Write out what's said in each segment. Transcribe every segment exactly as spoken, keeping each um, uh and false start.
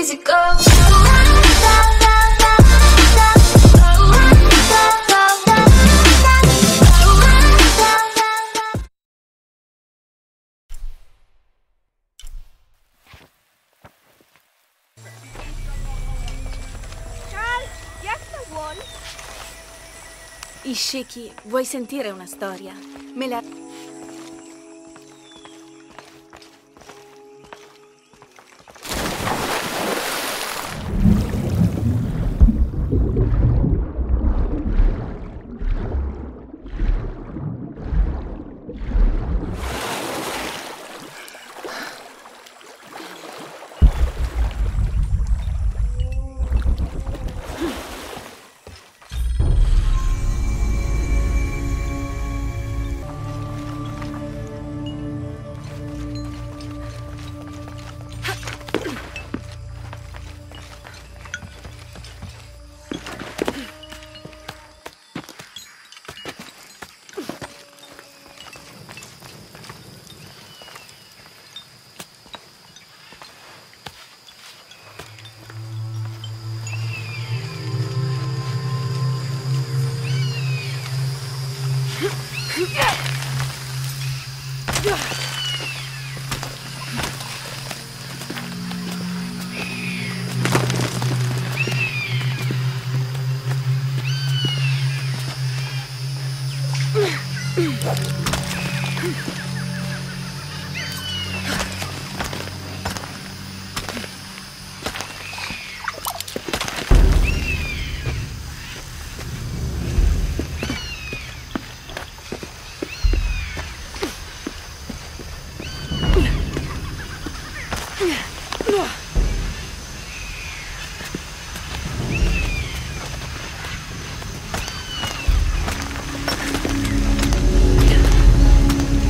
easy go. Ishiki, vuoi sentire una storia? Me la...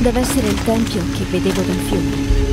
Deve essere il tempio che vedevo dal fiume.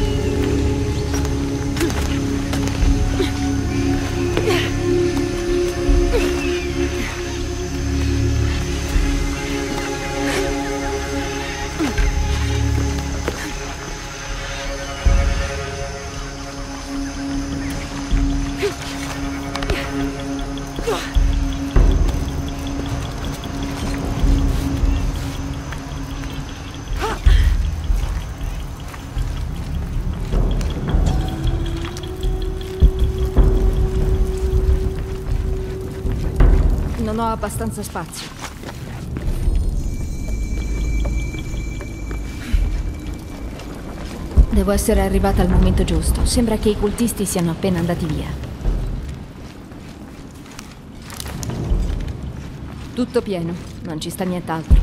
Non ho abbastanza spazio. Devo essere arrivata al momento giusto. Sembra che i cultisti siano appena andati via. Tutto pieno, non ci sta nient'altro.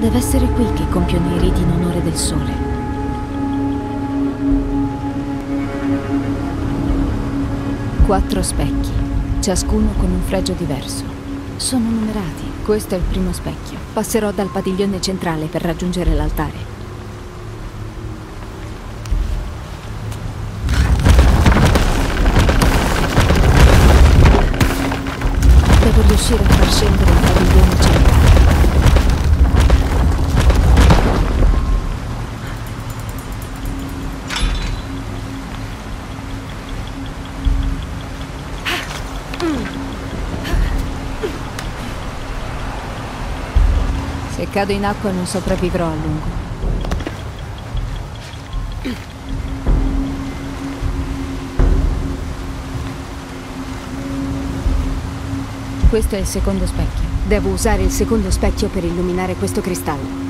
Deve essere qui che compiono i riti in onore del sole. Quattro specchi, ciascuno con un fregio diverso. Sono numerati. Questo è il primo specchio. Passerò dal padiglione centrale per raggiungere l'altare. Devo riuscire a far scendere il padiglione centrale. Se cado in acqua non sopravvivrò a lungo. Questo è il secondo specchio. Devo usare il secondo specchio per illuminare questo cristallo.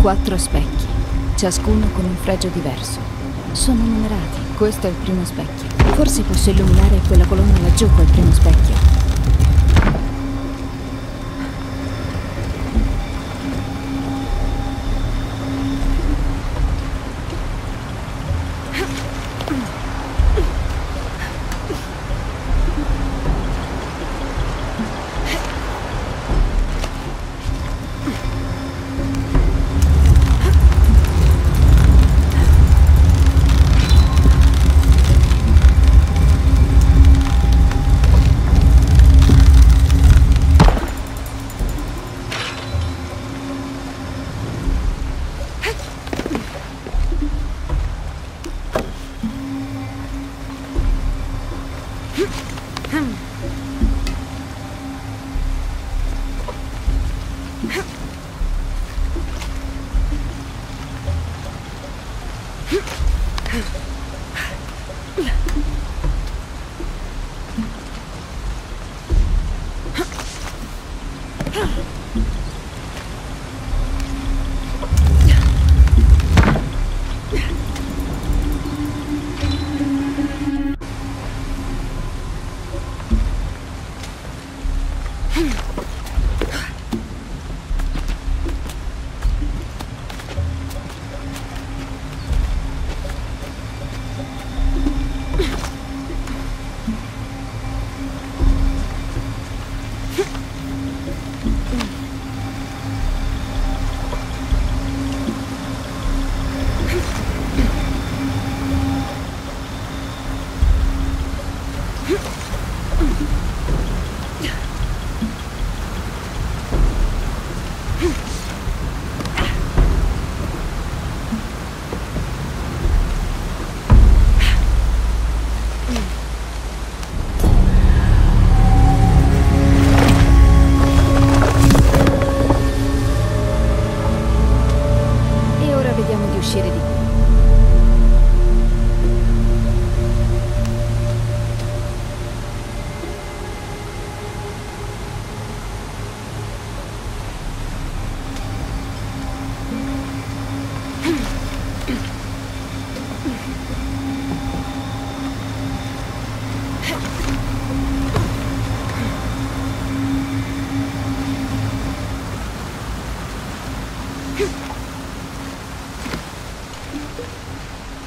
Quattro specchi, ciascuno con un fregio diverso. Sono numerati. Questo è il primo specchio. Forse posso illuminare quella colonna laggiù col primo specchio.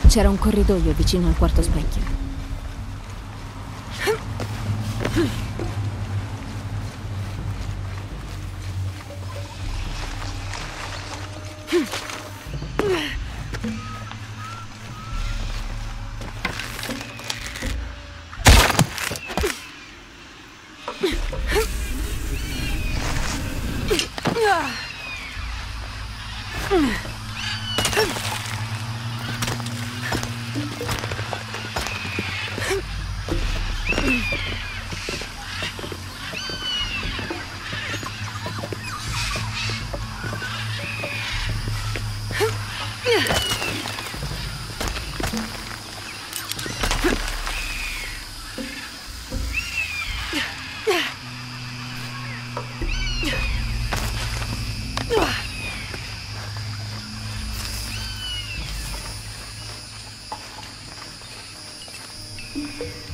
C'era un corridoio vicino al quarto specchio. Thank you.